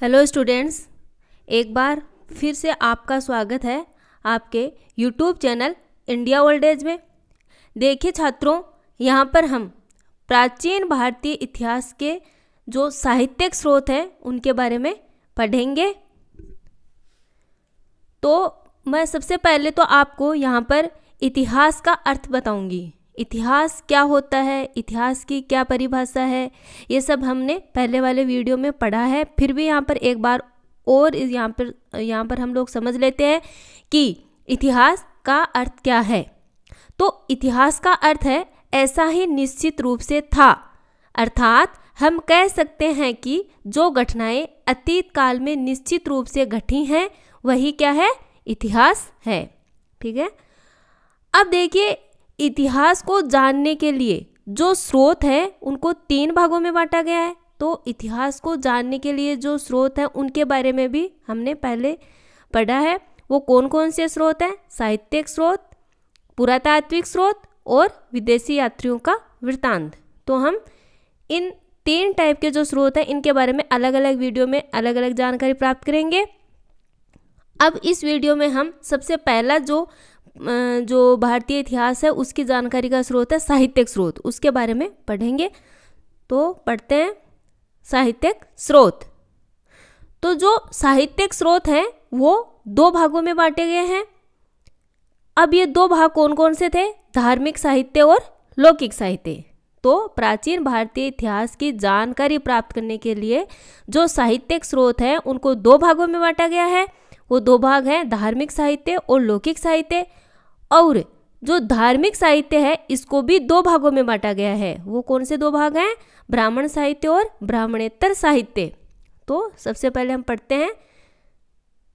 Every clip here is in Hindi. हेलो स्टूडेंट्स, एक बार फिर से आपका स्वागत है आपके YouTube channel India old age में। देखिए छात्रों, यहाँ पर हम प्राचीन भारतीय इतिहास के जो साहित्यिक स्रोत हैं उनके बारे में पढ़ेंगे। तो मैं सबसे पहले तो आपको यहाँ पर इतिहास का अर्थ बताऊँगी। इतिहास क्या होता है, इतिहास की क्या परिभाषा है, ये सब हमने पहले वाले वीडियो में पढ़ा है। फिर भी यहाँ पर एक बार और यहाँ पर हम लोग समझ लेते हैं कि इतिहास का अर्थ क्या है। तो इतिहास का अर्थ है ऐसा ही निश्चित रूप से था, अर्थात हम कह सकते हैं कि जो घटनाएं अतीत काल में निश्चित रूप से घटी हैं वही क्या है, इतिहास है। ठीक है, अब देखिए इतिहास को जानने के लिए जो स्रोत हैं उनको तीन भागों में बांटा गया है। तो इतिहास को जानने के लिए जो स्रोत हैं उनके बारे में भी हमने पहले पढ़ा है। वो कौन कौन से स्रोत हैं? साहित्यिक स्रोत, पुरातात्विक स्रोत और विदेशी यात्रियों का वृत्तांत। तो हम इन तीन टाइप के जो स्रोत हैं इनके बारे में अलग अलग वीडियो में अलग अलग जानकारी प्राप्त करेंगे। अब इस वीडियो में हम सबसे पहला जो भारतीय इतिहास है उसकी जानकारी का स्रोत है साहित्यिक स्रोत, उसके बारे में पढ़ेंगे। तो पढ़ते हैं साहित्यिक स्रोत। तो जो साहित्यिक स्रोत हैं वो दो भागों में बांटे गए हैं। अब ये दो भाग कौन कौन से थे? धार्मिक साहित्य और लौकिक साहित्य। तो प्राचीन भारतीय इतिहास की जानकारी प्राप्त करने के लिए जो साहित्यिक स्रोत हैं उनको दो भागों में बांटा गया है। वो दो भाग हैं धार्मिक साहित्य और लौकिक साहित्य। और जो धार्मिक साहित्य है इसको भी दो भागों में बांटा गया है। वो कौन से दो भाग हैं? ब्राह्मण साहित्य और ब्राह्मणेतर साहित्य। तो सबसे पहले हम पढ़ते हैं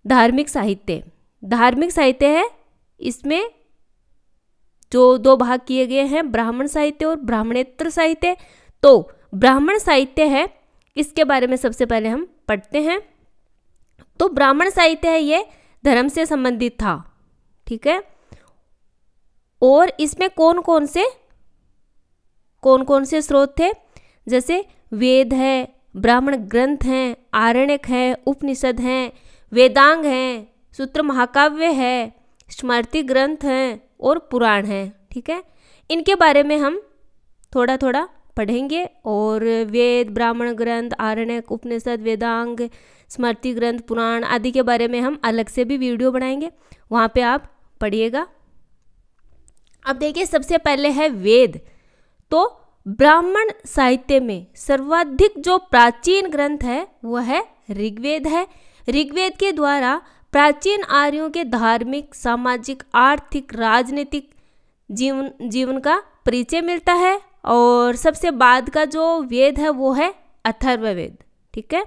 धार्मिक साहित्य। धार्मिक साहित्य है, इसमें जो दो भाग किए गए हैं ब्राह्मण साहित्य और ब्राह्मणेतर साहित्य। तो ब्राह्मण साहित्य है, इसके बारे में सबसे पहले हम पढ़ते हैं। तो ब्राह्मण साहित्य है ये धर्म से संबंधित था। ठीक है, और इसमें कौन कौन से स्रोत थे? जैसे वेद है, ब्राह्मण ग्रंथ हैं, आरण्यक है, उपनिषद हैं, वेदांग हैं, सूत्र महाकाव्य है, स्मृति ग्रंथ हैं और पुराण हैं। ठीक है, इनके बारे में हम थोड़ा थोड़ा पढ़ेंगे। और वेद, ब्राह्मण ग्रंथ, आरण्यक, उपनिषद, वेदांग, स्मृति ग्रंथ, पुराण आदि के बारे में हम अलग से भी वीडियो बनाएंगे, वहाँ पे आप पढ़िएगा। अब देखिए सबसे पहले है वेद। तो ब्राह्मण साहित्य में सर्वाधिक जो प्राचीन ग्रंथ है वह है ऋग्वेद है। ऋग्वेद के द्वारा प्राचीन आर्यों के धार्मिक, सामाजिक, आर्थिक, राजनीतिक जीवन का परिचय मिलता है। और सबसे बाद का जो वेद है वो है अथर्ववेद। ठीक है,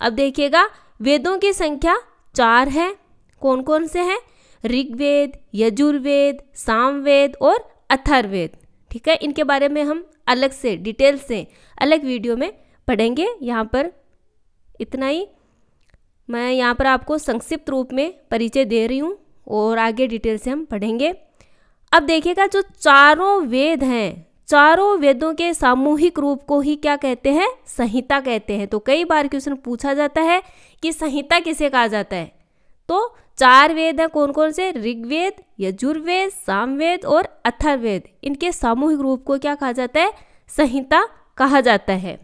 अब देखिएगा वेदों की संख्या 4 है। कौन कौन से हैं? ऋग्वेद, यजुर्वेद, सामवेद और अथर्ववेद। ठीक है, इनके बारे में हम अलग से डिटेल से अलग वीडियो में पढ़ेंगे। यहाँ पर इतना ही, मैं यहाँ पर आपको संक्षिप्त रूप में परिचय दे रही हूँ और आगे डिटेल से हम पढ़ेंगे। अब देखिएगा जो चारों वेद हैं, चारों वेदों के सामूहिक रूप को ही क्या कहते हैं? संहिता कहते हैं। तो कई बार क्वेश्चन पूछा जाता है कि संहिता किसे कहा जाता है। तो 4 वेद हैं, कौन कौन से? ऋग्वेद, यजुर्वेद, सामवेद और अथर्ववेद। इनके सामूहिक रूप को क्या कहा जाता है? संहिता कहा जाता है।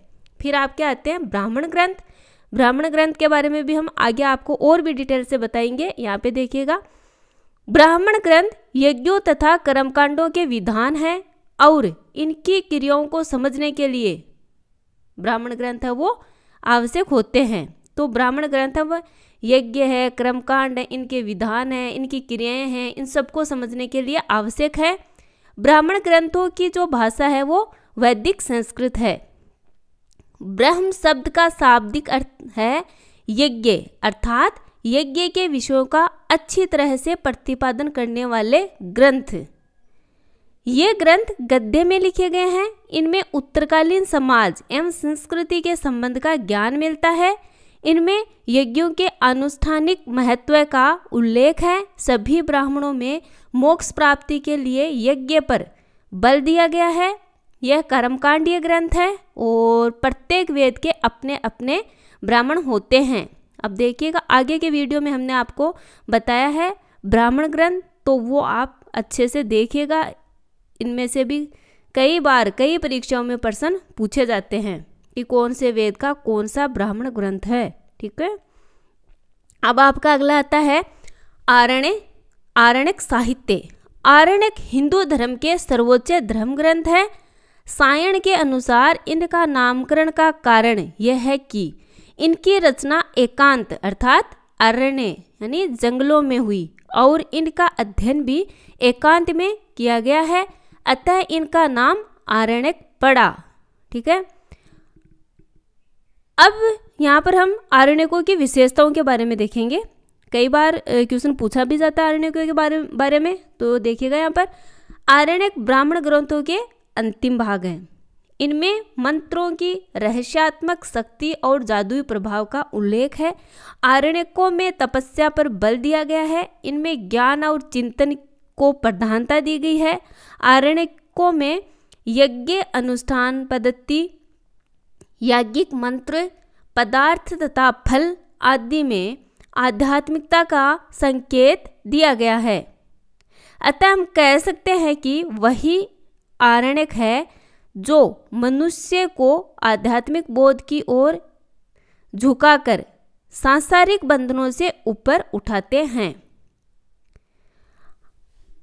फिर आपके आते हैं ब्राह्मण ग्रंथ। ब्राह्मण ग्रंथ के बारे में भी हम आगे आपको और भी डिटेल से बताएंगे। यहाँ पे देखिएगा ब्राह्मण ग्रंथ यज्ञों तथा कर्मकांडों के विधान हैं और इनकी क्रियाओं को समझने के लिए ब्राह्मण ग्रंथ है वो आवश्यक होते हैं। तो ब्राह्मण ग्रंथ है यज्ञ है, कर्मकांड है, इनके विधान है, इनकी क्रियाएं हैं, इन सबको समझने के लिए आवश्यक है। ब्राह्मण ग्रंथों की जो भाषा है वो वैदिक संस्कृत है। ब्रह्म शब्द का शाब्दिक अर्थ है यज्ञ, अर्थात यज्ञ के विषयों का अच्छी तरह से प्रतिपादन करने वाले ग्रंथ। ये ग्रंथ गद्य में लिखे गए हैं। इनमें उत्तरकालीन समाज एवं संस्कृति के संबंध का ज्ञान मिलता है। इनमें यज्ञों के अनुष्ठानिक महत्व का उल्लेख है। सभी ब्राह्मणों में मोक्ष प्राप्ति के लिए यज्ञ पर बल दिया गया है। यह कर्मकांडीय ग्रंथ है और प्रत्येक वेद के अपने अपने ब्राह्मण होते हैं। अब देखिएगा आगे के वीडियो में हमने आपको बताया है ब्राह्मण ग्रंथ, तो वो आप अच्छे से देखिएगा, इनमें से भी कई बार कई परीक्षाओं में प्रश्न पूछे जाते हैं कि कौन से वेद का कौन सा ब्राह्मण ग्रंथ है। ठीक है, अब आपका अगला आता है आरण्य, आरण्यक साहित्य। आरण्यक हिंदू धर्म के सर्वोच्च धर्म ग्रंथ है। सायण के अनुसार इनका नामकरण का कारण यह है कि इनकी रचना एकांत अर्थात अरण्य यानी जंगलों में हुई और इनका अध्ययन भी एकांत में किया गया है, अतः इनका नाम आरण्यक पड़ा। ठीक है, अब यहाँ पर हम आरण्यकों की विशेषताओं के बारे में देखेंगे। कई बार क्वेश्चन पूछा भी जाता है आरण्यकों के बारे में, तो देखिएगा यहाँ पर आरण्यक ब्राह्मण ग्रंथों के अंतिम भाग हैं। इनमें मंत्रों की रहस्यात्मक शक्ति और जादुई प्रभाव का उल्लेख है। आरण्यकों में तपस्या पर बल दिया गया है। इनमें ज्ञान और चिंतन को प्रधानता दी गई है। आरण्यकों में यज्ञ अनुष्ठान पद्धति, याज्ञिक मंत्र, पदार्थ तथा फल आदि में आध्यात्मिकता का संकेत दिया गया है, अतः हम कह सकते हैं कि वही आरण्यक है जो मनुष्य को आध्यात्मिक बोध की ओर झुकाकर सांसारिक बंधनों से ऊपर उठाते हैं।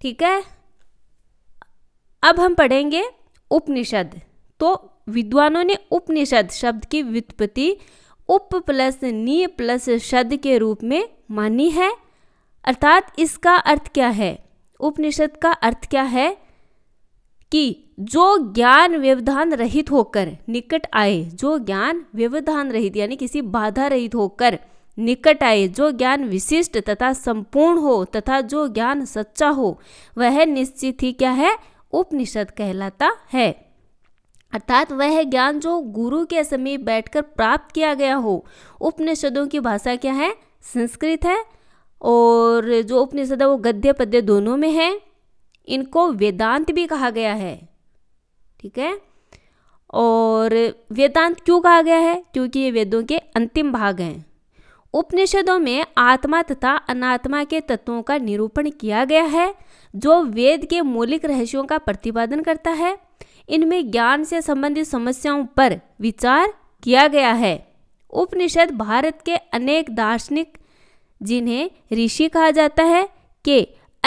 ठीक है, अब हम पढ़ेंगे उपनिषद। तो विद्वानों ने उपनिषद शब्द की व्युत्पत्ति उप प्लस नी प्लस शब्द के रूप में मानी है, अर्थात इसका अर्थ क्या है, उपनिषद का अर्थ क्या है कि जो ज्ञान व्यवधान रहित होकर निकट आए, जो ज्ञान व्यवधान रहित यानी किसी बाधा रहित होकर निकट आए, जो ज्ञान विशिष्ट तथा संपूर्ण हो तथा जो ज्ञान सच्चा हो, वह निश्चित ही क्या है, उपनिषद कहलाता है। अर्थात वह ज्ञान जो गुरु के समीप बैठकर प्राप्त किया गया हो। उपनिषदों की भाषा क्या है, संस्कृत है, और जो उपनिषद है वो गद्य पद्य दोनों में है। इनको वेदांत भी कहा गया है। ठीक है, और वेदांत क्यों कहा गया है, क्योंकि ये वेदों के अंतिम भाग हैं। उपनिषदों में आत्मा तथा अनात्मा के तत्वों का निरूपण किया गया है, जो वेद के मौलिक रहस्यों का प्रतिपादन करता है। इनमें ज्ञान से संबंधित समस्याओं पर विचार किया गया है। उपनिषद भारत के अनेक दार्शनिक, जिन्हें ऋषि कहा जाता है, के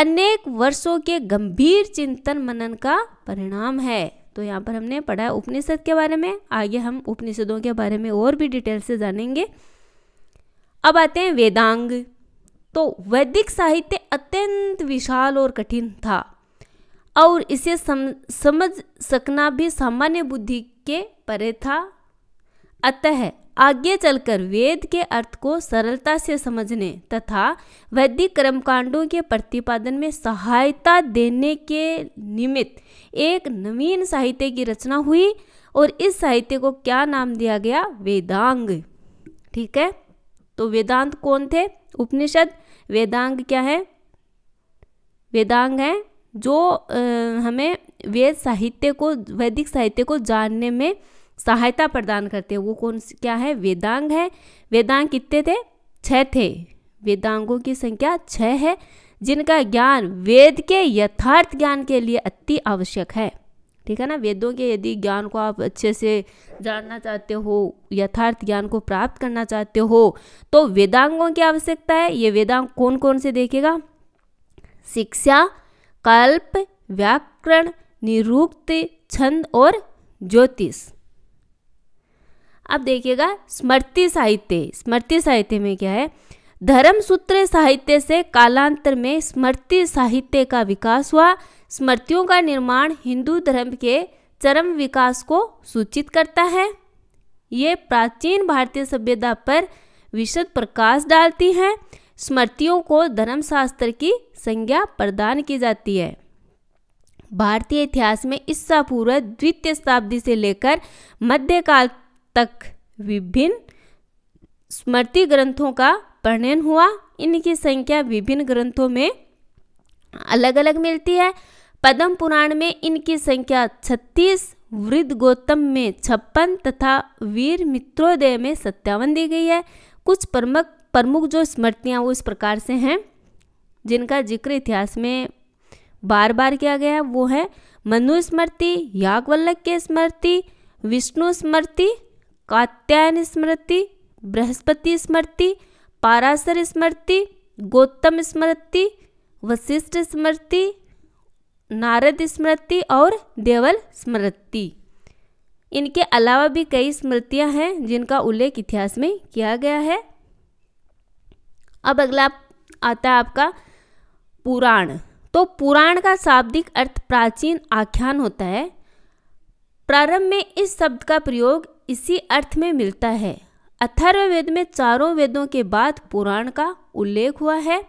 अनेक वर्षों के गंभीर चिंतन मनन का परिणाम है। तो यहाँ पर हमने पढ़ा है उपनिषद के बारे में। आगे हम उपनिषदों के बारे में और भी डिटेल से जानेंगे। अब आते हैं वेदांग। तो वैदिक साहित्य अत्यंत विशाल और कठिन था और इसे समझ सकना भी सामान्य बुद्धि के परे था, अतः आगे चलकर वेद के अर्थ को सरलता से समझने तथा वैदिक कर्मकांडों के प्रतिपादन में सहायता देने के निमित्त एक नवीन साहित्य की रचना हुई और इस साहित्य को क्या नाम दिया गया, वेदांग। ठीक है, तो वेदांत कौन थे, उपनिषद। वेदांग क्या है, वेदांग है जो हमें वेद साहित्य को, वैदिक साहित्य को जानने में सहायता प्रदान करते हैं। वो कौन क्या है, वेदांग है। वेदांग कितने थे, 6 थे। वेदांगों की संख्या 6 है, जिनका ज्ञान वेद के यथार्थ ज्ञान के लिए अति आवश्यक है। ठीक है ना, वेदों के यदि ज्ञान को आप अच्छे से जानना चाहते हो, यथार्थ ज्ञान को प्राप्त करना चाहते हो, तो वेदांगों की आवश्यकता है। ये वेदांग कौन कौन से देखेगा, शिक्षा, कल्प, व्याकरण, निरुक्ति, छंद और ज्योतिष। अब देखिएगा स्मृति साहित्य। स्मृति साहित्य में क्या है, धर्म सूत्र साहित्य से कालांतर में स्मृति साहित्य का विकास हुआ। स्मृतियों का निर्माण हिंदू धर्म के चरम विकास को सूचित करता है। ये प्राचीन भारतीय सभ्यता पर विशद प्रकाश डालती हैं। स्मृतियों को धर्मशास्त्र की संज्ञा प्रदान की जाती है। भारतीय इतिहास में ईसा पूर्व द्वितीय शताब्दी से लेकर मध्यकाल तक विभिन्न स्मृति ग्रंथों का प्रणयन हुआ। इनकी संख्या विभिन्न ग्रंथों में अलग अलग मिलती है। पद्म पुराण में इनकी संख्या 36, वृद्ध गौतम में 56 तथा वीर मित्रोदय में 57 दी गई है। कुछ प्रमुख जो स्मृतियाँ वो इस प्रकार से हैं जिनका जिक्र इतिहास में बार बार किया गया है, वो है मनु स्मृति, याज्ञवल्क्य स्मृति, विष्णु स्मृति, कात्यायन स्मृति, बृहस्पति स्मृति, पाराशर स्मृति, गौतम स्मृति, वशिष्ठ स्मृति, नारद स्मृति और देवल स्मृति। इनके अलावा भी कई स्मृतियां हैं जिनका उल्लेख इतिहास में किया गया है। अब अगला आता है आपका पुराण। तो पुराण का शाब्दिक अर्थ प्राचीन आख्यान होता है। प्रारंभ में इस शब्द का प्रयोग इसी अर्थ में मिलता है। अथर्ववेद में चारों वेदों के बाद पुराण का उल्लेख हुआ है,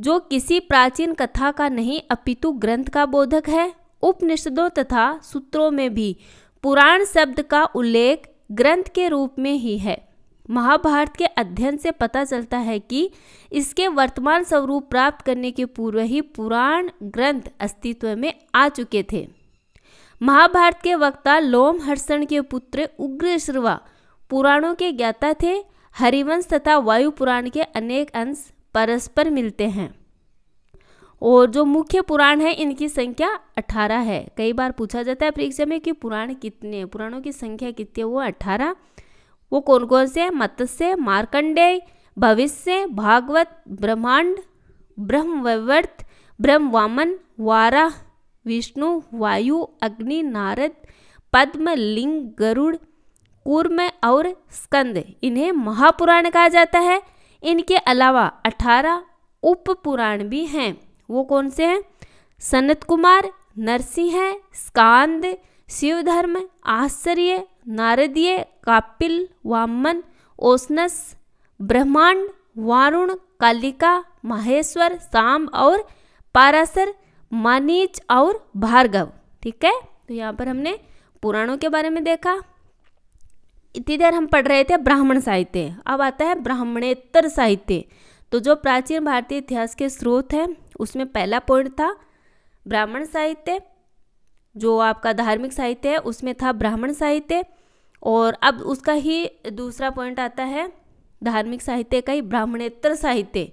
जो किसी प्राचीन कथा का नहीं अपितु ग्रंथ का बोधक है। उपनिषदों तथा सूत्रों में भी पुराण शब्द का उल्लेख ग्रंथ के रूप में ही है। महाभारत के अध्ययन से पता चलता है कि इसके वर्तमान स्वरूप प्राप्त करने के पूर्व ही पुराण ग्रंथ अस्तित्व में आ चुके थे। महाभारत के वक्ता लोमहर्षण के पुत्र उग्रश्रवा पुराणों के ज्ञाता थे। हरिवंश तथा वायु पुराण के अनेक अंश परस्पर मिलते हैं। और जो मुख्य पुराण है इनकी संख्या 18 है। कई बार पूछा जाता है परीक्षा में कि पुराण कितने हैं, पुराणों की संख्या कितनी है, वो 18। वो कौन कौन से हैं? मत्स्य, मार्कंडेय, भविष्य, भागवत, ब्रह्मांड, ब्रह्मवैवर्त, ब्रह्मवामन, वाराह, विष्णु, वायु, अग्नि, नारद, पद्म, लिंग, गरुड़, कूर्म और स्कंद। इन्हें महापुराण कहा जाता है। इनके अलावा 18 उपपुराण भी हैं। वो कौन से हैं? सनत कुमार, नरसिंह, स्कांद, शिवधर्म, आश्चर्य, नारदीय, कापिल, वामन, ओसनस, ब्रह्मांड, वारुण, कालिका, माहेश्वर, साम और पाराशर, मानीच और भार्गव। ठीक है, तो यहाँ पर हमने पुराणों के बारे में देखा। इतनी देर हम पढ़ रहे थे ब्राह्मण साहित्य, अब आता है ब्राह्मणेतर साहित्य। तो जो प्राचीन भारतीय इतिहास के स्रोत हैं उसमें पहला पॉइंट था ब्राह्मण साहित्य, जो आपका धार्मिक साहित्य है उसमें था ब्राह्मण साहित्य, और अब उसका ही दूसरा पॉइंट आता है धार्मिक साहित्य का ही ब्राह्मणेतर साहित्य।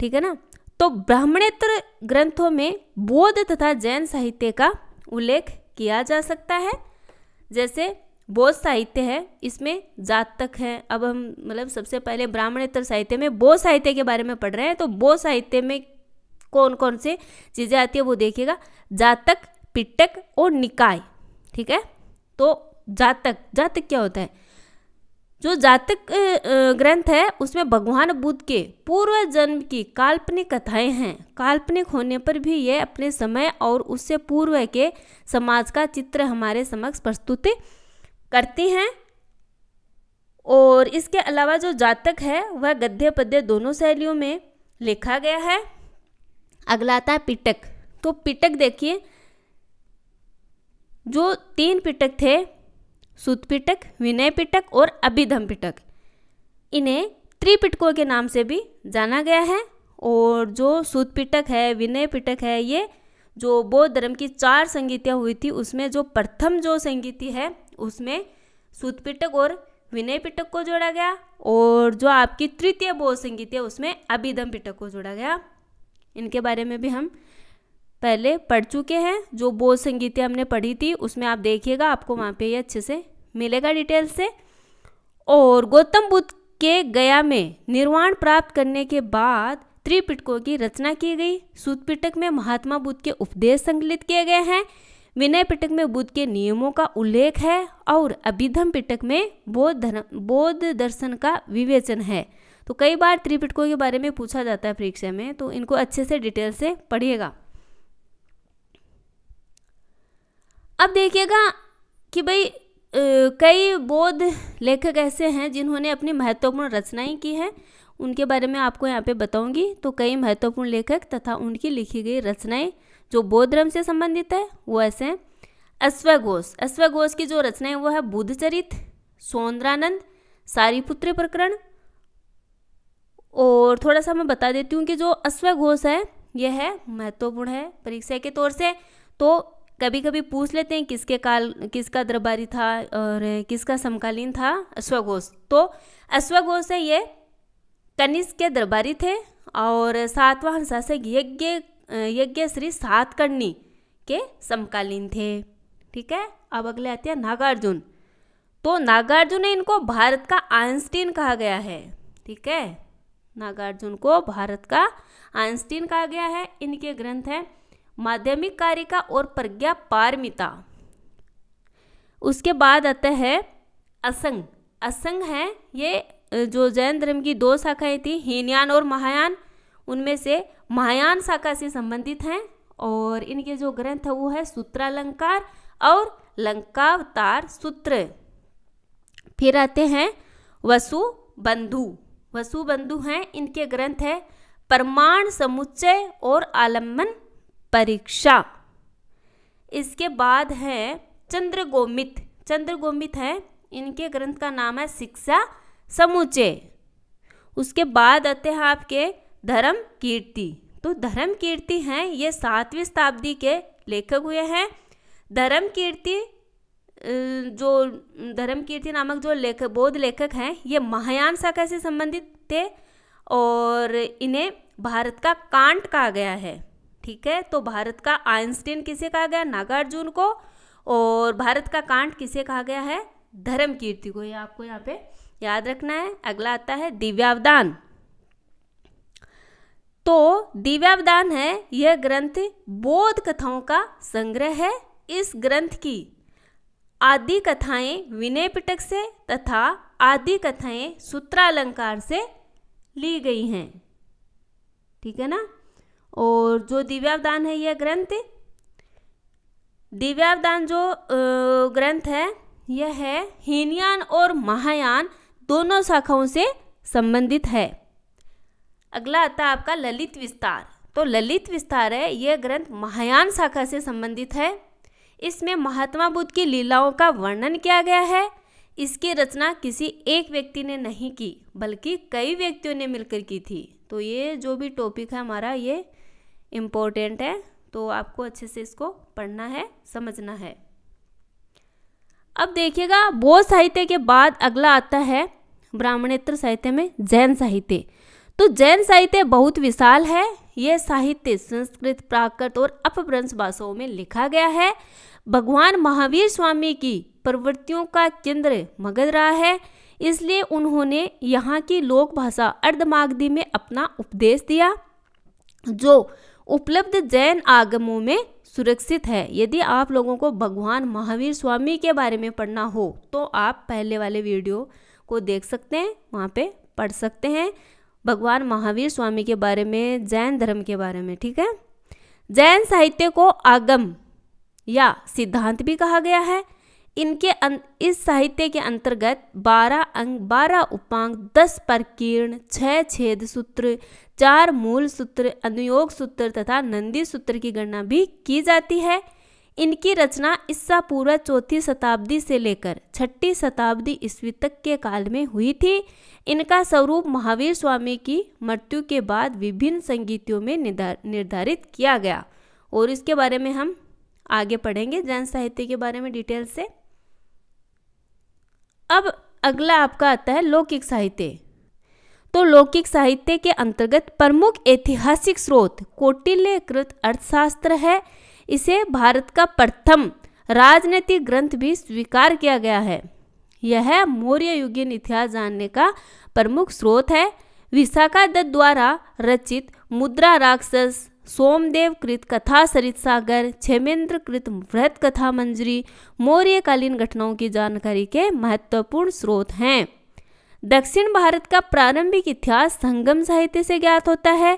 ठीक है ना, तो ब्राह्मणेतर ग्रंथों में बौद्ध तथा जैन साहित्य का उल्लेख किया जा सकता है। जैसे बौद्ध साहित्य है, इसमें जातक हैं। अब हम मतलब सबसे पहले ब्राह्मणेतर साहित्य में बौद्ध साहित्य के बारे में पढ़ रहे हैं, तो बौद्ध साहित्य में कौन कौन से चीज़ें आती है वो देखिएगा। जातक, पिटक और निकाय। ठीक है, तो जातक क्या होता है? जो जातक ग्रंथ है उसमें भगवान बुद्ध के पूर्व जन्म की काल्पनिक कथाएं हैं। काल्पनिक होने पर भी ये अपने समय और उससे पूर्व के समाज का चित्र हमारे समक्ष प्रस्तुत करती हैं। और इसके अलावा जो जातक है वह गद्य पद्य दोनों शैलियों में लिखा गया है। अगला आता है पिटक। तो पिटक देखिए, जो 3 पिटक थे, सुत पिटक, विनय पिटक और अभिधम पिटक, इन्हें त्रिपिटकों के नाम से भी जाना गया है। और जो सुत पिटक है, विनय पिटक है, ये जो बौद्ध धर्म की 4 संगीतियाँ हुई थी उसमें जो प्रथम जो संगीति है उसमें सुत पिटक और विनय पिटक को जोड़ा गया, और जो आपकी तृतीय बौद्ध संगीत है उसमें अभिधम पिटक को जोड़ा गया। इनके बारे में भी हम पहले पढ़ चुके हैं। जो बौद्ध संगीत हमने पढ़ी थी उसमें आप देखिएगा, आपको वहाँ पे ये अच्छे से मिलेगा डिटेल से। और गौतम बुद्ध के गया में निर्वाण प्राप्त करने के बाद त्रिपिटकों की रचना की गई। सुत पिटक में महात्मा बुद्ध के उपदेश संकलित किए गए हैं, विनय पिटक में बुद्ध के नियमों का उल्लेख है, और अभिधम पिटक में बौद्ध दर्शन का विवेचन है। तो कई बार त्रिपिटकों के बारे में पूछा जाता है परीक्षा में, तो इनको अच्छे से डिटेल से पढ़िएगा। अब देखिएगा कि भाई कई बौद्ध लेखक ऐसे हैं जिन्होंने अपनी महत्वपूर्ण रचनाएं की हैं, उनके बारे में आपको यहाँ पे बताऊंगी। तो कई महत्वपूर्ण लेखक तथा उनकी लिखी गई रचनाएं जो बौद्ध धर्म से संबंधित है वो ऐसे हैं। अश्वघोष की जो रचनाएं वो है बुद्ध चरित, सौंदरानंद, सारिपुत्र प्रकरण। और थोड़ा सा मैं बता देती हूँ कि जो अश्वघोष है यह है महत्वपूर्ण है परीक्षा के तौर से। तो कभी कभी पूछ लेते हैं किसका दरबारी था और किसका समकालीन था अश्वघोष। तो अश्वघोष है ये कनिष्क के दरबारी थे और सातवां शासक यज्ञ श्री सातकर्णी के समकालीन थे। ठीक है, अब अगले आते हैं नागार्जुन। तो नागार्जुन ने इनको भारत का आइंस्टीन कहा गया है। ठीक है, नागार्जुन को भारत का आइंस्टीन कहा गया है। इनके ग्रंथ हैं माध्यमिक कारिका और प्रज्ञा पारमिता। उसके बाद आता है असंग। असंग है ये जो जैन धर्म की दो शाखाएं थी, हीनयान और महायान, उनमें से महायान शाखा से संबंधित हैं और इनके जो ग्रंथ है वो है सूत्रालंकार और लंकावतार सूत्र। फिर आते हैं वसुबंधु। वसुबंधु हैं, इनके ग्रंथ है प्रमाण समुच्चय और आलम्बन परीक्षा। इसके बाद है चंद्रगोमित। चंद्रगोमित है, इनके ग्रंथ का नाम है शिक्षा समुच्चय। उसके बाद आते हैं आपके धर्मकीर्ति। तो धर्मकीर्ति हैं ये 7वीं शताब्दी के लेखक हुए हैं। धर्मकीर्ति नामक जो लेखक बौद्ध लेखक हैं ये महायान शाखा से संबंधित थे और इन्हें भारत का कांट कहा गया है। ठीक है, तो भारत का आइंस्टीन किसे कहा गया? नागार्जुन को। और भारत का कांट किसे कहा गया है? धर्मकीर्ति को। ये आपको यहाँ पे याद रखना है। अगला आता है दिव्यावदान। तो दिव्यावदान है यह ग्रंथ बौद्ध कथाओं का संग्रह है। इस ग्रंथ की आदि कथाएं विनय पिटक से तथा आदि कथाएं सूत्रालंकार से ली गई हैं। ठीक है ना। और जो दिव्यावदान है यह ग्रंथ, दिव्यावदान जो ग्रंथ है यह है हीनयान और महायान दोनों शाखाओं से संबंधित है। अगला आता है आपका ललित विस्तार। तो ललित विस्तार है यह ग्रंथ महायान शाखा से संबंधित है। इसमें महात्मा बुद्ध की लीलाओं का वर्णन किया गया है। इसकी रचना किसी एक व्यक्ति ने नहीं की बल्कि कई व्यक्तियों ने मिलकर की थी। तो ये जो भी टॉपिक है हमारा ये इम्पोर्टेंट है, तो आपको अच्छे से इसको पढ़ना है, समझना है। अब देखिएगा बौद्ध साहित्य के बाद अगला आता है ब्राह्मणेतर साहित्य में जैन साहित्य। तो जैन साहित्य बहुत विशाल है। यह साहित्य संस्कृत, प्राकृत और अपभ्रंश भाषाओं में लिखा गया है। भगवान महावीर स्वामी की प्रवृत्तियों का केंद्र मगध रहा है, इसलिए उन्होंने यहाँ की लोक भाषा अर्धमागधी में अपना उपदेश दिया जो उपलब्ध जैन आगमों में सुरक्षित है। यदि आप लोगों को भगवान महावीर स्वामी के बारे में पढ़ना हो तो आप पहले वाले वीडियो को देख सकते हैं, वहाँ पे पढ़ सकते हैं भगवान महावीर स्वामी के बारे में, जैन धर्म के बारे में। ठीक है, जैन साहित्य को आगम या सिद्धांत भी कहा गया है। इस साहित्य के अंतर्गत 12 अंग, 12 उपांग, 10 प्रकीर्ण, 6 छेद सूत्र, 4 मूल सूत्र, अनुयोग सूत्र तथा नंदी सूत्र की गणना भी की जाती है। इनकी रचना ईसा पूर्व 4वीं शताब्दी से लेकर 6वीं शताब्दी ईस्वी तक के काल में हुई थी। इनका स्वरूप महावीर स्वामी की मृत्यु के बाद विभिन्न संगीतियों में निर्धारित किया गया। और इसके बारे में हम आगे पढ़ेंगे जैन साहित्य के बारे में डिटेल से। अब अगला आपका आता है लौकिक साहित्य। तो लौकिक साहित्य के अंतर्गत प्रमुख ऐतिहासिक स्रोत कौटिल्यकृत अर्थशास्त्र है। इसे भारत का प्रथम राजनीतिक ग्रंथ भी स्वीकार किया गया है। यह मौर्य युगीन इतिहास जानने का प्रमुख स्रोत है। विशाखा दत्त द्वारा रचित मुद्राराक्षस, सोमदेव कृत कथा सरित सागर, क्षेमेंद्र कृत बृहत कथा मंजरी मौर्यकालीन घटनाओं की जानकारी के महत्वपूर्ण स्रोत हैं। दक्षिण भारत का प्रारंभिक इतिहास संगम साहित्य से ज्ञात होता है।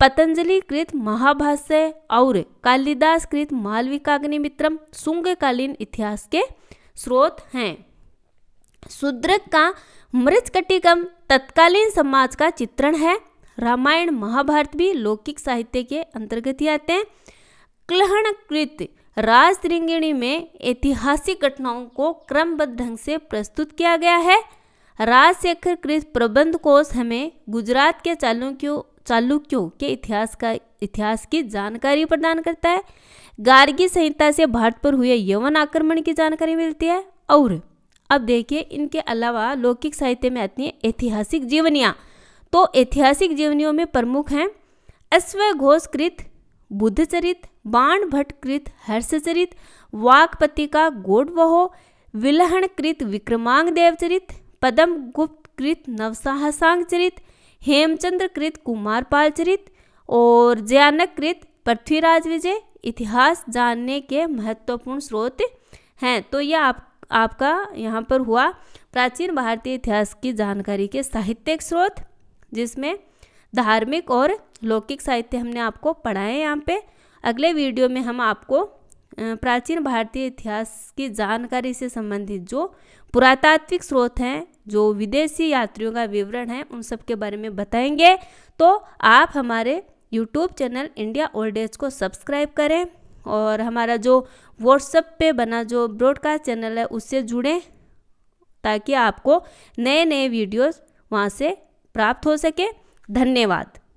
पतंजलि कृत महाभाष्य और कालिदास कृत मालविकाग्निमित्रम शुंगकालीन इतिहास के स्रोत हैं। शूद्रक का मृच्छकटिकम तत्कालीन समाज का चित्रण है। रामायण, महाभारत भी लौकिक साहित्य के अंतर्गत ही आते हैं। क्लहणकृत राजतृंगिणी में ऐतिहासिक घटनाओं को क्रमबद्ध ढंग से प्रस्तुत किया गया है। राजशेखर कृत प्रबंध कोश हमें गुजरात के चालुक्यों के इतिहास की जानकारी प्रदान करता है। गार्गी संहिता से भारत पर हुए यवन आक्रमण की जानकारी मिलती है। और अब देखिए इनके अलावा लौकिक साहित्य में आती हैं ऐतिहासिक जीवनियाँ। तो ऐतिहासिक जीवनियों में प्रमुख हैं अश्वघोषकृत बुद्धचरित, बाणभट्टकृत हर्षचरित, वाकपति का गोडवहो, विलहणकृत विक्रमांग देवचरित, पद्मगुप्तकृत नवसाहसांगचरित, हेमचंद्रकृत कुमारपालचरित और जयानककृत पृथ्वीराज विजय इतिहास जानने के महत्वपूर्ण स्रोत हैं। तो यह आपका यहाँ पर हुआ प्राचीन भारतीय इतिहास की जानकारी के साहित्यिक स्रोत, जिसमें धार्मिक और लौकिक साहित्य हमने आपको पढ़ाए। यहाँ पे अगले वीडियो में हम आपको प्राचीन भारतीय इतिहास की जानकारी से संबंधित जो पुरातात्विक स्रोत हैं, जो विदेशी यात्रियों का विवरण है, उन सब के बारे में बताएंगे। तो आप हमारे YouTube channel India old days को सब्सक्राइब करें और हमारा जो WhatsApp पे बना जो ब्रॉडकास्ट चैनल है उससे जुड़ें, ताकि आपको नए वीडियोस वहाँ से प्राप्त हो सके। धन्यवाद।